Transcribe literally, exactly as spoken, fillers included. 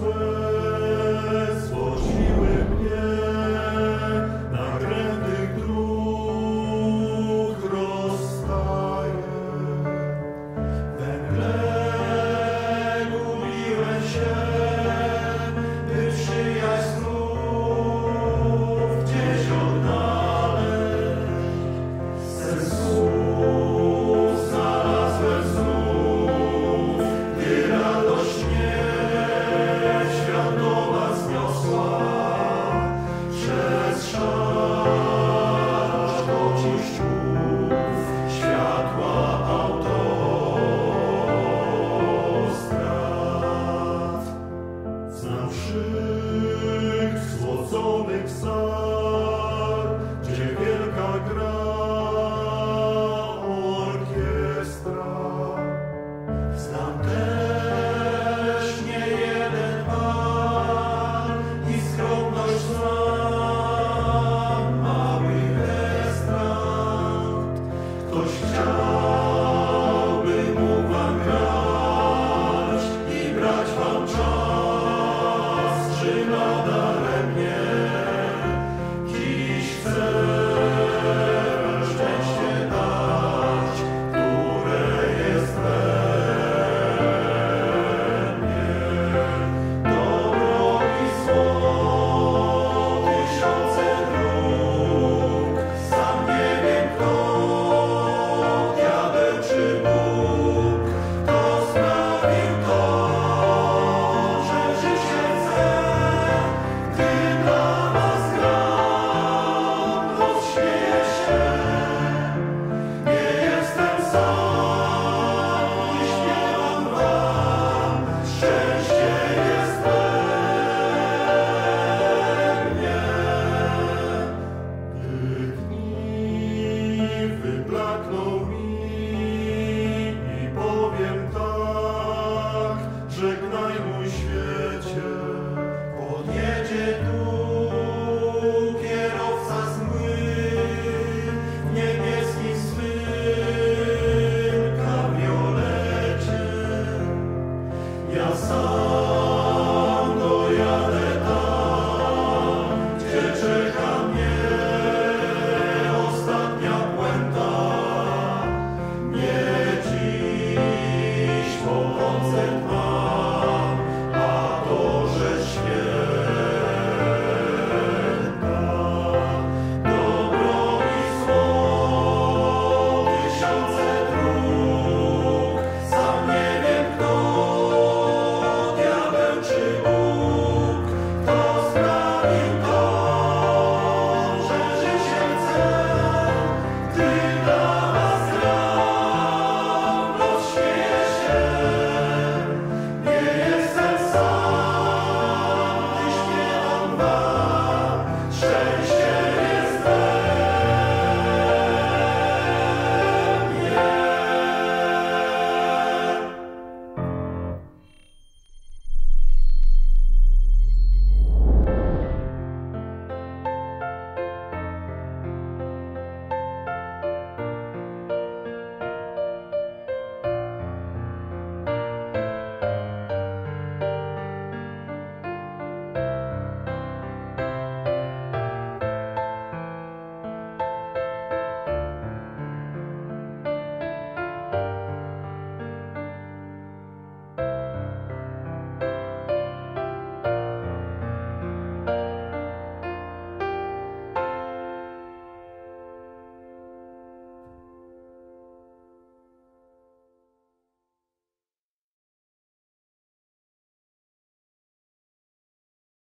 swear.